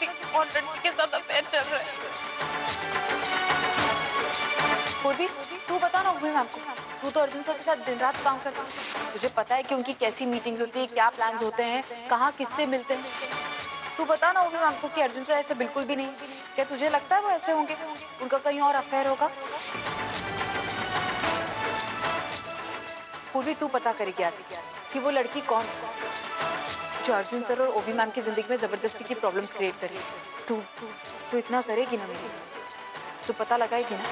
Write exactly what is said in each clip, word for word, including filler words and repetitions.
किसी और लड़की के साथ अफेयर चल रहा है। पूर्वी, तू बता ना ओवी मैम को, तू तो अर्जुन सर के साथ दिन रात काम करता है, तुझे पता है कि उनकी कैसी मीटिंग्स होती है, क्या प्लान्स होते हैं, कहाँ किससे मिलते हैं। तू बता ना ओवी मैम को कि अर्जुन सर ऐसे बिल्कुल भी नहीं, क्या तुझे लगता है वो ऐसे होंगे, उनका कहीं और अफेयर होगा? पूर्वी तू पता करेगी आज कि वो लड़की कौन जो अर्जुन सर और ओवी मैम की जिंदगी में जबरदस्ती की प्रॉब्लम्स क्रिएट करी। तू तू इतना करेगी ना मेरी, तू पता लगाएगी ना।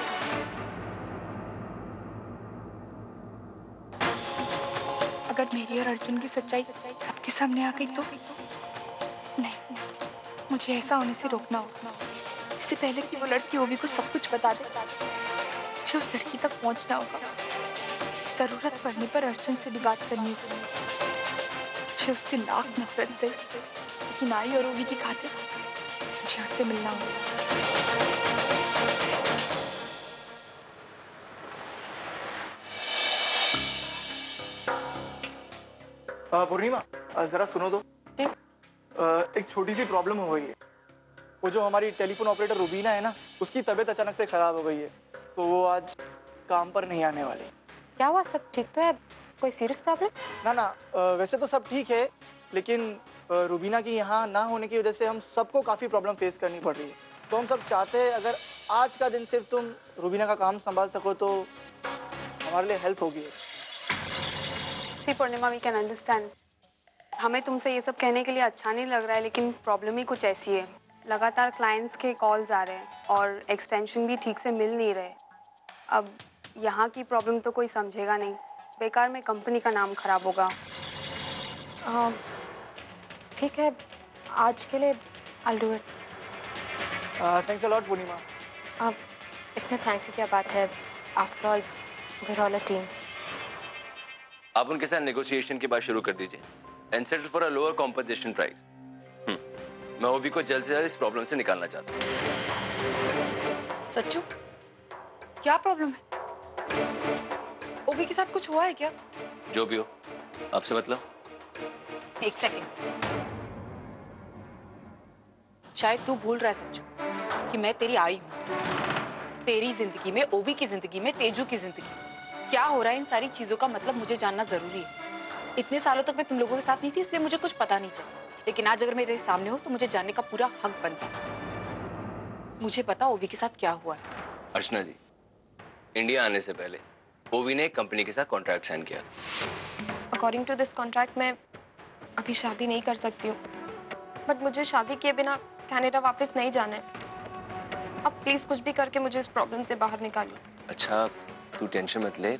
अगर मेरी और अर्जुन की सच्चाई सबके सामने आ गई तो नहीं, मुझे ऐसा होने से रोकना होगा। इससे पहले कि वो लड़की ओवी को सब कुछ बता दे, मुझे उस लड़की तक पहुंचना होगा। जरूरत पड़ने पर अर्जुन से भी बात करनी होगी। उससे लाख नफरत से, लेकिन आई और ओवी की खातिर मुझे उससे मिलना होगा। पूर्णिमा जरा सुनो तो, आ, एक छोटी सी प्रॉब्लम हो गई है। वो जो हमारी टेलीफोन ऑपरेटर रूबीना है ना, उसकी तबीयत अचानक से खराब हो गई है, तो वो आज काम पर नहीं आने वाली। क्या हुआ, सब ठीक तो है? कोई सीरियस प्रॉब्लम? ना ना वैसे तो सब ठीक है, लेकिन रूबीना की यहाँ ना होने की वजह से हम सबको काफ़ी प्रॉब्लम फेस करनी पड़ रही है। तो हम सब चाहते हैं अगर आज का दिन सिर्फ तुम रूबीना का काम संभाल सको तो हमारे लिए हेल्प होगी। See Purnima, we can understand. हमें तुमसे ये सब कहने के लिए अच्छा नहीं लग रहा है, लेकिन प्रॉब्लम ही कुछ ऐसी है। लगातार क्लाइंट्स के कॉल्स आ रहे हैं और एक्सटेंशन भी ठीक से मिल नहीं रहे। अब यहाँ की प्रॉब्लम तो कोई समझेगा नहीं, बेकार में कंपनी का नाम खराब होगा। ठीक है, आज के लिए I do it. Thanks a lot Purnima. अब इसमें थैंक्स की क्या बात है, after all we are all a team. आप उनके साथ नेगोशिएशन की बात शुरू कर दीजिए and settle for a lower compensation price. मैं ओवी को जल्द से जल्द इस प्रॉब्लम से निकालना चाहता हूँ। सच्चू, क्या प्रॉब्लम है? ओवी के साथ कुछ हुआ है क्या? जो भी हो, आपसे मतलब। एक सेकंड, शायद तू भूल रहा है सच्चू कि मैं तेरी आई हूँ। तेरी जिंदगी में, ओवी की जिंदगी में, तेजू की जिंदगी, क्या हो रहा है इन सारी चीजों का मतलब मुझे जानना जरूरी है। इतने सालों तक मैं तुम लोगों के साथ नहीं थी, इसलिए मुझे कुछ पता नहीं चला, लेकिन आज अगर मैं तेरे सामने हूँ तो मुझे जानने का पूरा हक बनता है। मुझे पता ओवी के साथ क्या हुआ है। अर्चना जी, इंडिया आने से पहले ओवी ने एक कंपनी के साथ कॉन्ट्रैक्ट साइन किया था। अकॉर्डिंग टू दिस कॉन्ट्रैक्ट मैं अभी शादी नहीं कर सकती हूँ, बट मुझे शादी किए बिना कनाडा वापस नहीं जाना है। अब प्लीज कुछ भी करके मुझे इस प्रॉब्लम से बाहर निकालिए। अच्छा, तू टेंशन मत ले, I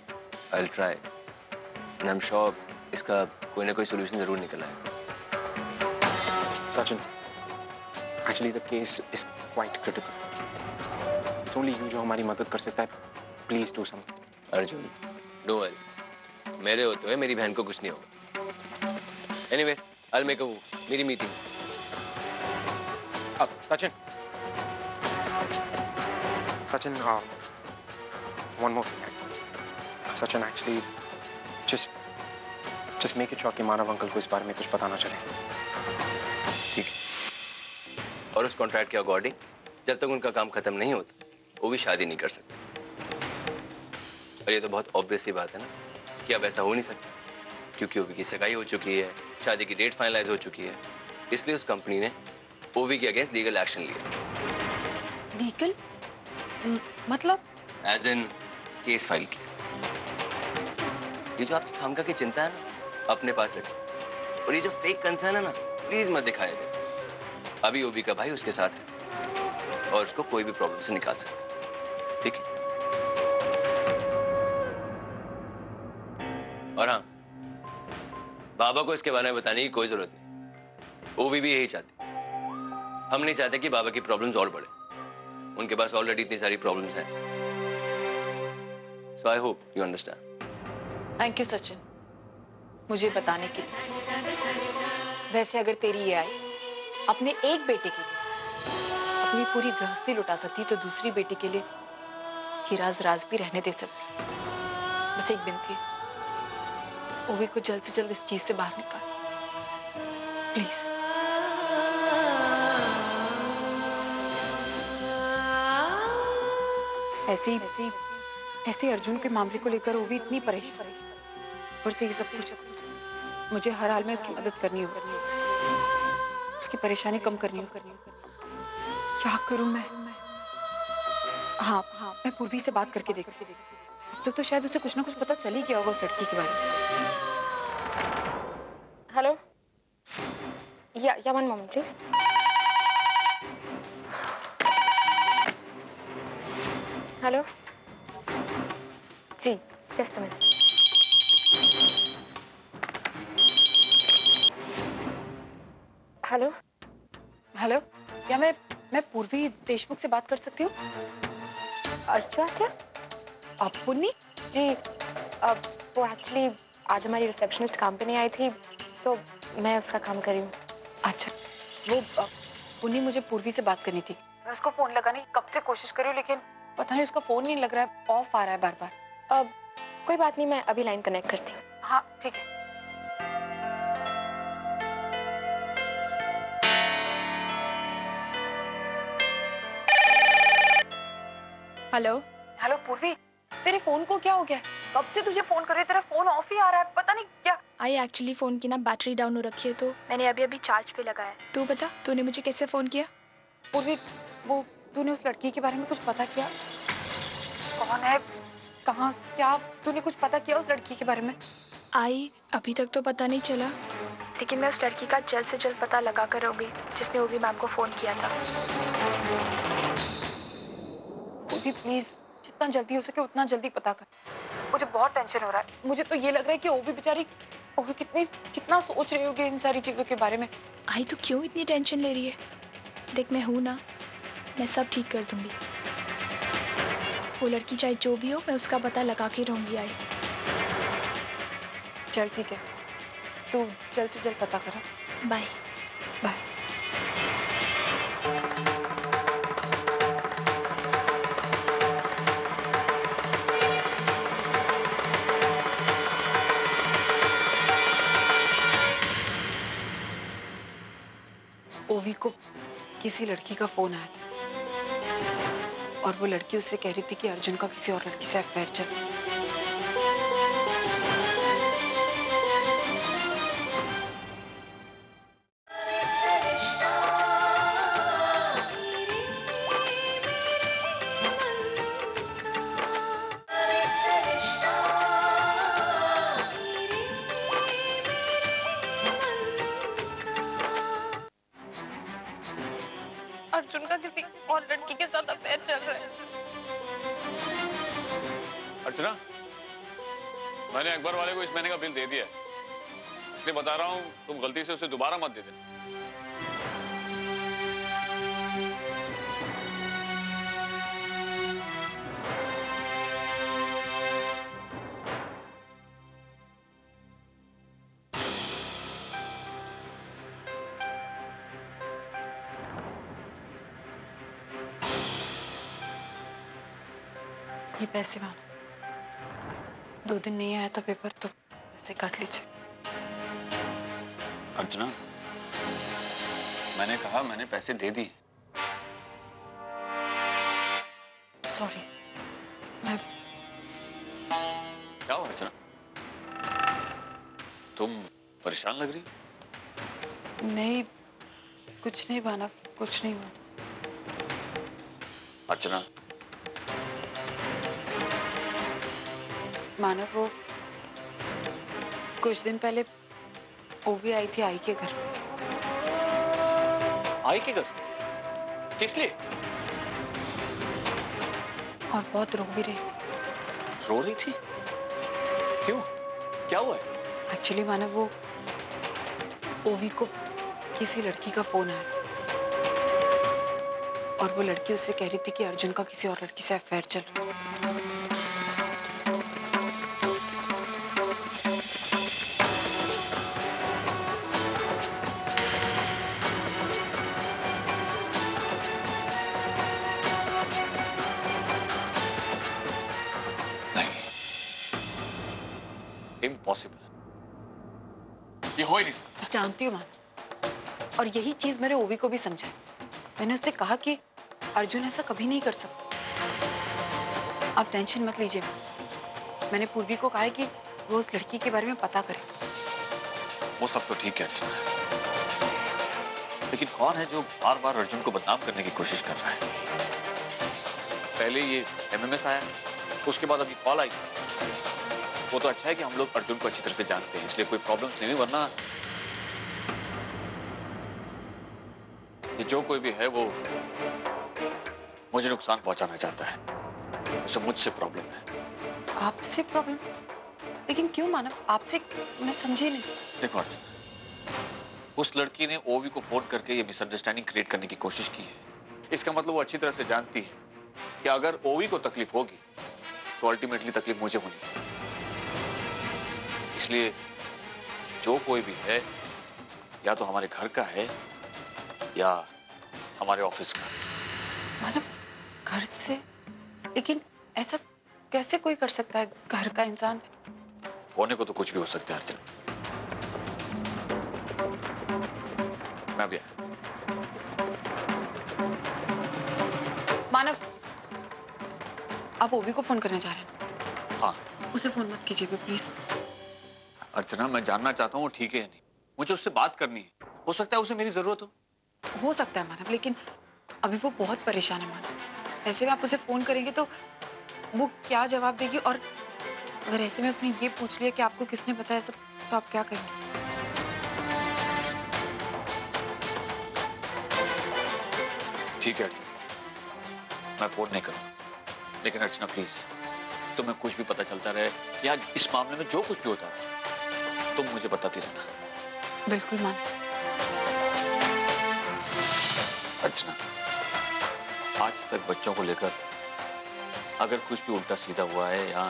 will try and I am sure इसका कोई ना कोई सोल्यूशन जरूर निकल आएगा। Sachin, actually the case is quite critical, it's only you जो हमारी मदद कर सकता है। Please do something. Arjun, don't worry, मेरे होते हुए मेरी बहन को कुछ नहीं होगा। Anyways, I will make a move, मेरी मीटिंग। अब Sachin, Sachin one more thing, Sachin actually just just make it sure कि मानव अंकल को इस बारे में कुछ पता ना चले। ठीक है, और उस कॉन्ट्रैक्ट के अकॉर्डिंग जब तक उनका काम खत्म नहीं होता वो भी शादी नहीं कर सकती। और ये तो बहुत ऑब्वियस ही बात है ना कि अब ऐसा हो नहीं सकता, क्योंकि ओवी की सगाई हो चुकी है, शादी की डेट फाइनलाइज हो चुकी है, इसलिए उस कंपनी ने ओवी के अगेंस्ट लीगल एक्शन लिया। लीगल मतलब? एज इन केस फाइल किया। ये जो आपकी खामखा की चिंता है ना, अपने पास रखें, और ये जो फेक कंसर्न है ना, प्लीज मत दिखाया जाए। अभी ओवी का भाई उसके साथ है और उसको कोई भी प्रॉब्लम से निकाल सकता। ठीक है, और हाँ, बाबा को इसके बारे में बताने की कोई जरूरत नहीं। ओवी भी यही चाहती। हम नहीं चाहते कि बाबा की प्रॉब्लम्स और बढ़े, उनके पास ऑलरेडी इतनी सारी प्रॉब्लम्स हैं। So I hope you understand. Thank you Sachin, मुझे बताने के लिए। वैसे अगर तेरी ये आई अपने एक बेटे के लिए अपनी पूरी गृहस्थी लुटा सकती, तो दूसरी बेटी के लिए ये राज राज भी रहने दे सकती। बस एक विनती है, ओवी को जल्द से जल्द इस चीज से बाहर निकाल प्लीज। ऐसे ही ऐसे अर्जुन के मामले को लेकर ओवी इतनी परेशान और से ये सब कुछ। मुझे हर हाल में उसकी मदद करनी होगी, उसकी परेशानी कम करनी होगी। क्या करूं मैं? हाँ हाँ, मैं पूर्वी से बात करके देखती हूँ। अब तक तो शायद उसे कुछ ना कुछ पता चल ही गया होगा उस लड़की के बारे में। Hello, yeah yeah one moment please. Hello ji, just a minute. Hello hello, क्या मैं मैं पूर्वी देशमुख से बात कर सकती हूँ? अच्छा, क्या आप पुनी जी? अब वो एक्चुअली आज हमारी रिसेप्शनिस्ट काम पे नहीं आई थी तो मैं उसका काम कर रही हूँ। अच्छा, वो पुनी, मुझे पूर्वी से बात करनी थी। मैं उसको फ़ोन लगाने की कब से कोशिश कर रही हूँ, लेकिन पता नहीं उसका फोन नहीं लग रहा है, ऑफ आ रहा है बार बार। अब कोई बात नहीं, मैं अभी लाइन कनेक्ट करती हूँ। हाँ ठीक है। हेलो हेलो पूर्वी, तेरे फोन को क्या हो गया? कब से तुझे फोन कर रही, तेरा फोन ऑफ ही आ रहा है, पता नहीं क्या। आई एक्चुअली फोन की ना बैटरी डाउन हो रखी है, तो मैंने अभी अभी चार्ज पे लगाया। तू बता, तूने मुझे कैसे फोन किया? पूर्वी, वो तूने उस लड़की के बारे में कुछ पता किया? कौन है, कहाँ, क्या तूने कुछ पता किया उस लड़की के बारे में? आई, अभी तक तो पता नहीं चला, लेकिन मैं उस लड़की का जल्द से जल्द पता लगा कर रहूंगी जिसने ओवी मैम को फोन किया था। ओवी प्लीज, जितना जल्दी हो सके उतना जल्दी पता कर। मुझे बहुत टेंशन हो रहा है। मुझे तो ये लग रहा है कि ओवी बेचारी ओवी कितनी कितना सोच रही होगी इन सारी चीज़ों के बारे में। आई, तो क्यों इतनी टेंशन ले रही है? देख, मैं हूँ ना, मैं सब ठीक कर दूंगी। वो लड़की चाहे जो भी हो, मैं उसका पता लगा के रहूंगी। आई चल ठीक है, तू जल्द से जल्द पता करा। Bye bye. ओवी को किसी लड़की का फोन आया था और वो लड़की उससे कह रही थी कि अर्जुन का किसी और लड़की से अफेयर चल। अर्जुन का किसी और लड़की के साथ अफेयर चल रहा है। अर्चना, मैंने अखबार वाले को इस महीने का बिल दे दिया, इसलिए बता रहा हूँ, तुम गलती से उसे दोबारा मत दे देना। ये पैसे मानो, दो दिन नहीं आया था पेपर तो पैसे काट लीजिए। अर्चना, मैंने कहा मैंने पैसे दे दिए। सॉरी, मैं क्या हो अर्चना, तुम परेशान लग रही? नहीं, कुछ नहीं माना, कुछ नहीं हुआ। अर्चना, मानव वो कुछ दिन पहले ओवी आई थी आई के घर पे। आई के घर? किस लिए? और बहुत रो भी रही थी। रो रही थी? क्यों, क्या हुआ है? एक्चुअली मानव, वो ओवी को किसी लड़की का फोन आया और वो लड़की उससे कह रही थी कि अर्जुन का किसी और लड़की से अफेयर चल रहा है। इम्पॉसिबल, ये हो ही नहीं सकता। जानती हूँ मानव, और यही चीज मेरे ओवी को भी समझाई। मैंने उससे कहा कि अर्जुन ऐसा कभी नहीं कर सकता, आप टेंशन मत लीजिए। मैंने पूर्वी को कहा है कि वो उस लड़की के बारे में पता करे। वो सब तो ठीक है अच्छा, लेकिन कौन है जो बार बार अर्जुन को बदनाम करने की कोशिश कर रहा है? पहले ये एमएमएस आया, उसके बाद अभी कॉल आई। वो तो अच्छा है कि हम लोग अर्जुन को अच्छी तरह से जानते हैं, इसलिए कोई प्रॉब्लम्स नहीं हुई, वरना ये जो कोई भी है वो मुझे नुकसान पहुंचाना चाहता है। उसे मुझसे प्रॉब्लम है। आपसे प्रॉब्लम? लेकिन क्यों मानव? आपसे मैं समझे नहीं। देखो अर्चना, उस लड़की ने ओवी को फोन करके ये मिसअंडरस्टैंडिंग क्रिएट करने की कोशिश की है। इसका मतलब वो अच्छी तरह से जानती है कि अगर ओवी को तकलीफ होगी तो अल्टीमेटली तकलीफ मुझे होगी। इसलिए जो कोई भी है, या तो हमारे घर का है या हमारे ऑफिस का। मानव, घर से? लेकिन ऐसा कैसे कोई कर सकता है? घर का इंसान होने को तो कुछ भी हो सकता है अर्चना। मैं भी आया। मानव, आप ओवी को फोन करने जा रहे हैं? हाँ। उसे फोन मत कीजिएगा प्लीज। अर्चना, मैं जानना चाहता हूँ वो ठीक है या नहीं। मुझे उससे बात करनी है। हो सकता है उसे मेरी जरूरत हो। हो सकता है मानव, लेकिन अभी वो बहुत परेशान है मानव। ऐसे में आप उसे फोन करेंगे तो वो क्या जवाब देगी? और अगर ऐसे में उसने ये पूछ लिया कि आपको किसने बताया सब, तो आप क्या करेंगे? ठीक है अर्चना, मैं फोन नहीं करूँगा। लेकिन अर्चना प्लीज, तुम्हें कुछ भी पता चलता रहे या इस मामले में जो कुछ भी होता रहे, तुम मुझे बताती रहना। बिल्कुल मानव। अर्चना, आज तक बच्चों को लेकर अगर कुछ भी उल्टा सीधा हुआ है या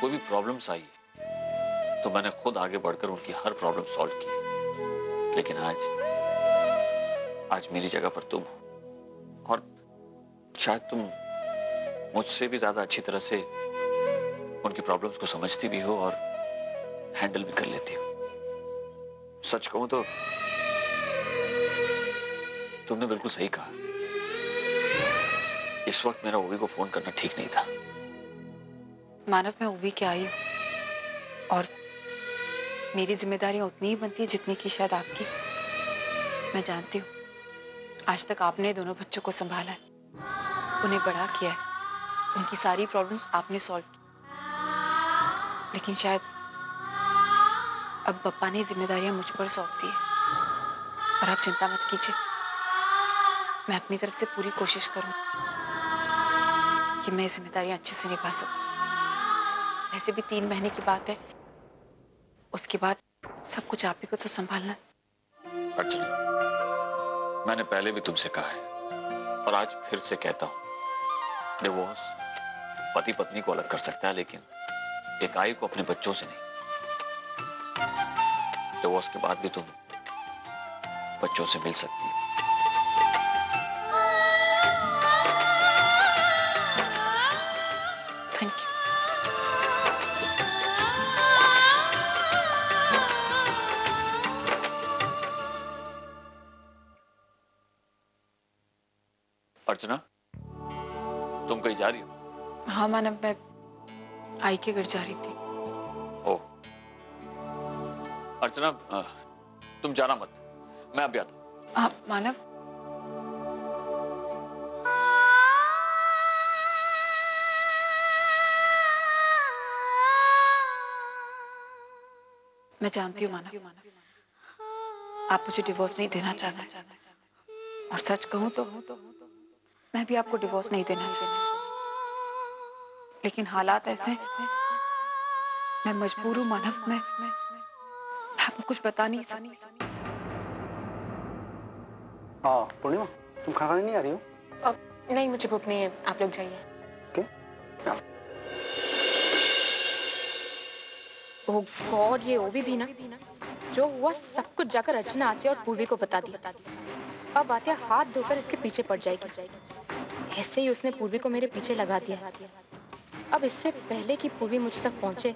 कोई भी प्रॉब्लम्स आई तो मैंने खुद आगे बढ़कर उनकी हर प्रॉब्लम सॉल्व की। लेकिन आज आज मेरी जगह पर तुम हो, और शायद तुम मुझसे भी ज्यादा अच्छी तरह से उनकी प्रॉब्लम्स को समझती भी हो और हैंडल भी कर लेती हो। सच कहूं तो तुमने बिल्कुल सही कहा। इस वक्त मेरा ओवी को फोन करना ठीक नहीं था। मानव, मैं ओवी के आई हूं और मेरी जिम्मेदारियां उतनी ही बनती है जितनी की शायद आपकी। मैं जानती हूँ आज तक आपने दोनों बच्चों को संभाला है, उन्हें बड़ा किया है, उनकी सारी प्रॉब्लम्स आपने सॉल्व की। लेकिन शायद अब पप्पा ने जिम्मेदारियां मुझ पर सौंप दी है। और आप चिंता मत कीजिए, मैं अपनी तरफ से पूरी कोशिश करूं कि मैं जिम्मेदारियां अच्छे से निभा सकूं। ऐसे भी तीन महीने की बात है, उसके बाद सब कुछ आप ही को तो संभालना है। अर्चना, मैंने पहले भी तुमसे कहा है और आज फिर से कहता हूं, डिवोर्स पति पत्नी को अलग कर सकता है लेकिन इकाई को अपने बच्चों से नहीं। डिवोर्स के बाद भी तुम बच्चों से मिल सकती है। अर्चना, तुम कहीं जा रही हो? हाँ मानव, मैं आई के घर जा रही थी। ओ अर्चना, तुम जाना मत, मैं अभी आता हूँ। हाँ मानव। मैं जानती हूँ मानव, आप मुझे डिवोर्स नहीं देना चाहते, और सच कहूँ तो मैं भी आपको डिवोर्स नहीं देना चाहिए। लेकिन हालात ऐसे हैं, मैं मजबूर हूँ मानव। मैं आपको कुछ बता नहीं सकती। हाँ पूर्णिमा, तुम खाना नहीं आ रही हो? अब नहीं, मुझे भूख नहीं है, आप लोग जाइए। क्यों? ओह गॉड, ये ओवी भी ना, जो हुआ सब कुछ जाकर अर्चना आती है और पूर्वी को बता दी। अब आतिया हाथ धोकर इसके पीछे पड़ जाएगी। ऐसे ही उसने पूर्वी को मेरे पीछे लगा दिया। अब इससे पहले कि पूर्वी मुझ तक पहुंचे,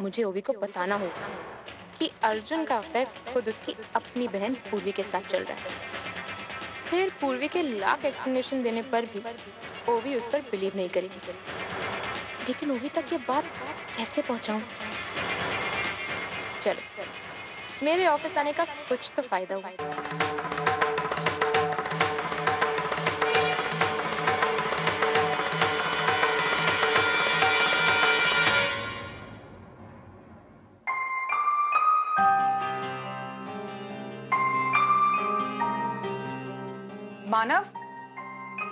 मुझे ओवी को बताना होगा कि अर्जुन का अफेयर खुद उसकी अपनी बहन पूर्वी के साथ चल रहा है। फिर पूर्वी के लाख एक्सप्लेनेशन देने पर भी ओवी उस पर बिलीव नहीं करी, लेकिन ओवी तक ये बात कैसे पहुंचाऊं? चलो, चलो मेरे ऑफिस आने का कुछ तो फायदा हुआ। मानव,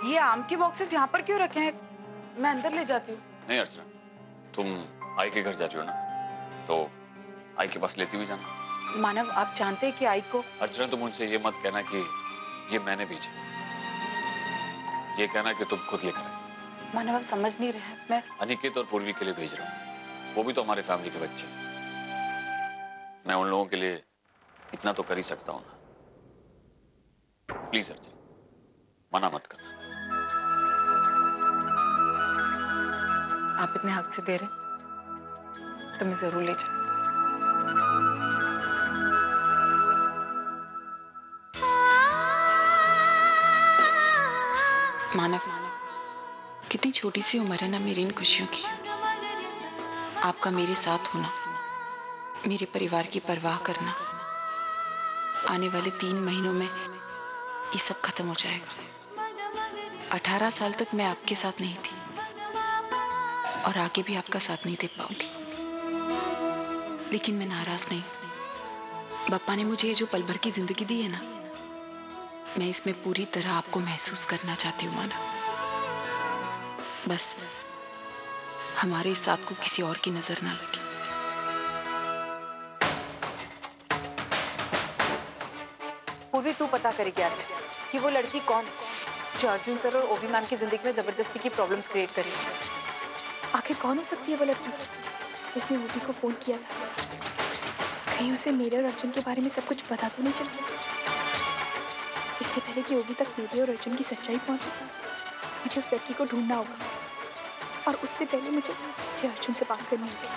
ये आम के बॉक्सेस यहाँ पर क्यों रखे हैं? मैं अंदर ले जाती हूँ। नहीं अर्चना, तुम आई के घर जाती हो ना, तो आई के पास लेती हुई जाना। मानव, आप जानते हैं कि आई को। अर्चना, तुम उनसे ये मत कहना कि ये मैंने भेजा, ये कहना कि तुम खुद लेकर आए। मानव, आप समझ नहीं रहे, मैं अनिकेत और पूर्वी के लिए भेज रहा हूँ। वो भी तो हमारे फैमिली के बच्चे। मैं उन लोगों के लिए इतना तो कर ही सकता हूँ ना। प्लीज अर्चना, मना मत करना। आप इतने हक से दे रहे तो मैं जरूर ले जाऊं। मानव, मानव कितनी छोटी सी उम्र है ना मेरी इन खुशियों की। आपका मेरे साथ होना, मेरे परिवार की परवाह करना, आने वाले तीन महीनों में ये सब खत्म हो जाएगा। अठारह साल तक मैं आपके साथ नहीं थी और आगे भी आपका साथ नहीं दे पाऊंगी, लेकिन मैं नाराज नहीं। पापा ने मुझे ये जो पल भर की जिंदगी दी है ना, मैं इसमें पूरी तरह आपको महसूस करना चाहती हूँ माना। बस हमारे इस साथ को किसी और की नजर ना लगे। पूर्वी, तू पता करेगी आज कि वो लड़की कौन जो अर्जुन सर और ओवी मैम की जिंदगी में जबरदस्ती की प्रॉब्लम्स क्रिएट करी। आखिर कौन हो सकती है वो लड़की जिसने ओवी को फोन किया था? कहीं उसे मेरे और अर्जुन के बारे में सब कुछ पता तो नहीं चल गया? इससे पहले कि ओवी तक मेरे और अर्जुन की सच्चाई पहुंचे, मुझे उस लड़की को ढूंढना होगा, और उससे पहले मुझे मुझे अर्जुन से बात करनी होगी।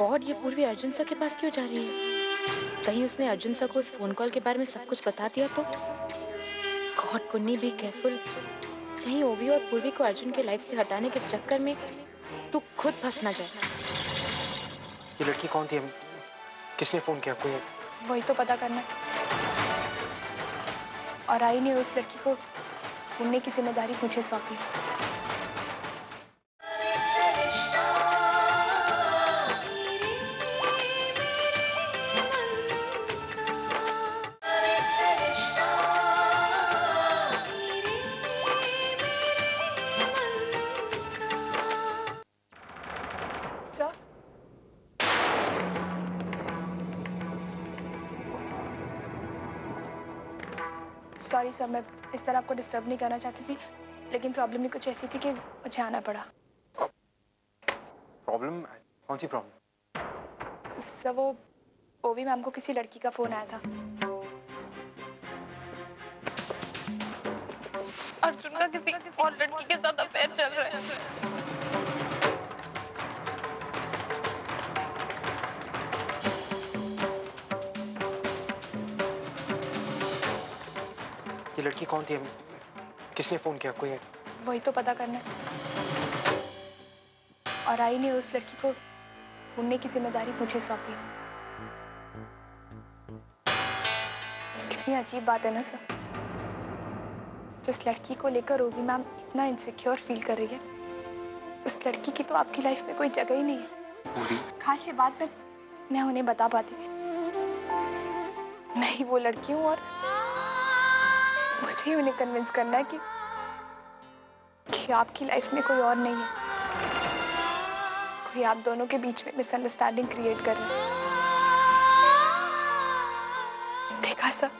गॉड, ये पूर्वी अर्जुन सर के पास क्यों जा रही है? कहीं उसने अर्जुन सर को उस फोन कॉल के बारे में सब कुछ बता दिया तो? गॉड कुन्नी, भी केयरफुल, कहीं ओवी और पूर्वी को अर्जुन के लाइफ से हटाने के चक्कर में तू खुद फंस ना जाए। ये लड़की कौन थी? किसने फोन किया आपको? ये वही तो पता करना। और आई ने उस लड़की को ढूंढने की जिम्मेदारी मुझे सौंपी। सॉरी सर, मैं इस तरह आपको डिस्टर्ब नहीं करना चाहती थी, लेकिन प्रॉब्लम ही कुछ ऐसी थी कि मुझे आना पड़ा। प्रॉब्लम? कौन सी प्रॉब्लम? सर, वो ओवी मैम को किसी लड़की का फोन आया था। अर्जुन का किसी और लड़की के साथ अफेयर चल रहा है। ये लड़की कौन थी? किसने फोन किया आपको? ये वही तो पता करना। और आई ने उस लड़की को ढूंढने की जिम्मेदारी मुझे सौंपी। कितनी अजीब बात है ना सर, जिस लड़की को लेकर ओवी मैम इतना इनसिक्योर फील कर रही है, उस लड़की की तो आपकी लाइफ में कोई जगह ही नहीं है। ओवी, खास ये बात मैं मैं उन्हें बता पाती। मैं ही वो लड़की हूँ और मुझे उन्हें कन्विंस करना है कि, कि आपकी लाइफ में कोई और नहीं है, कोई आप दोनों के बीच में मिसअंडरस्टैंडिंग क्रिएट कर रहा है। देखा सर,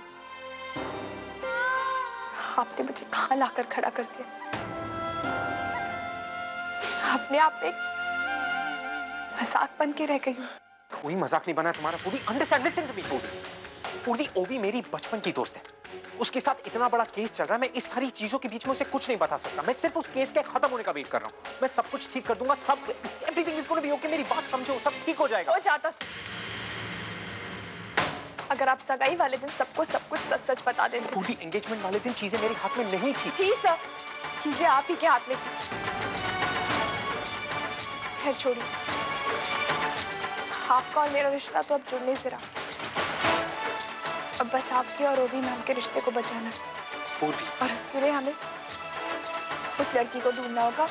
आपने मुझे कहाँ लाकर खड़ा कर दिया। अपने आप एक मजाक बन के रह गई। कोई मजाक नहीं बना तुम्हारा। पूरी अंडरस्टैंडिंग। पूर्वी ओवी मेरी बचपन की दोस्त है, उसके साथ इतना बड़ा केस चल रहा है, मैं इस सारी चीजों के बीच में उसे कुछ नहीं बता सकता। मैं सिर्फ उस केस के खत्म होने का वेट कर रहा हूँ। मैं सब कुछ ठीक कर दूंगा, सब everything is gonna be okay. मेरी बात समझो, सब ठीक हो जाएगा। हो जाता अगर आप सगाई वाले दिन सबको सब कुछ सच सच बता देते। पूरी एंगेजमेंट वाले दिन चीजें मेरे हाथ में नहीं थी। थी सर, चीजें आप ही के हाथ में थी। खैर छोड़िए, आपका और मेरा रिश्ता तो अब जुड़ने से रहा। अब बस आपके और ओवी नाम के रिश्ते को बचाना पूर्वी, और उसके लिए हमें उस लड़की को ढूंढना होगा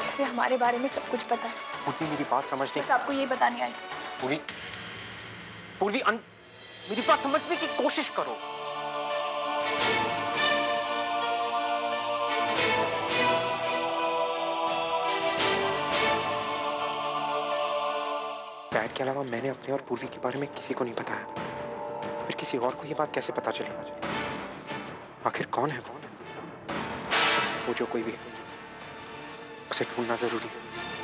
जिसे हमारे बारे में सब कुछ पता है। पूर्वी मेरी बात समझ नहीं, बस आपको ये बताने आई थी। पूर्वी पूर्वी अन... मेरी बात समझने की कोशिश करो। डैड के अलावा मैंने अपने और पूर्वी के बारे में किसी को नहीं बताया, फिर किसी और को ये बात कैसे पता चलेगा? आखिर कौन है वो? वो जो कोई भी है उसे ढूंढना जरूरी है।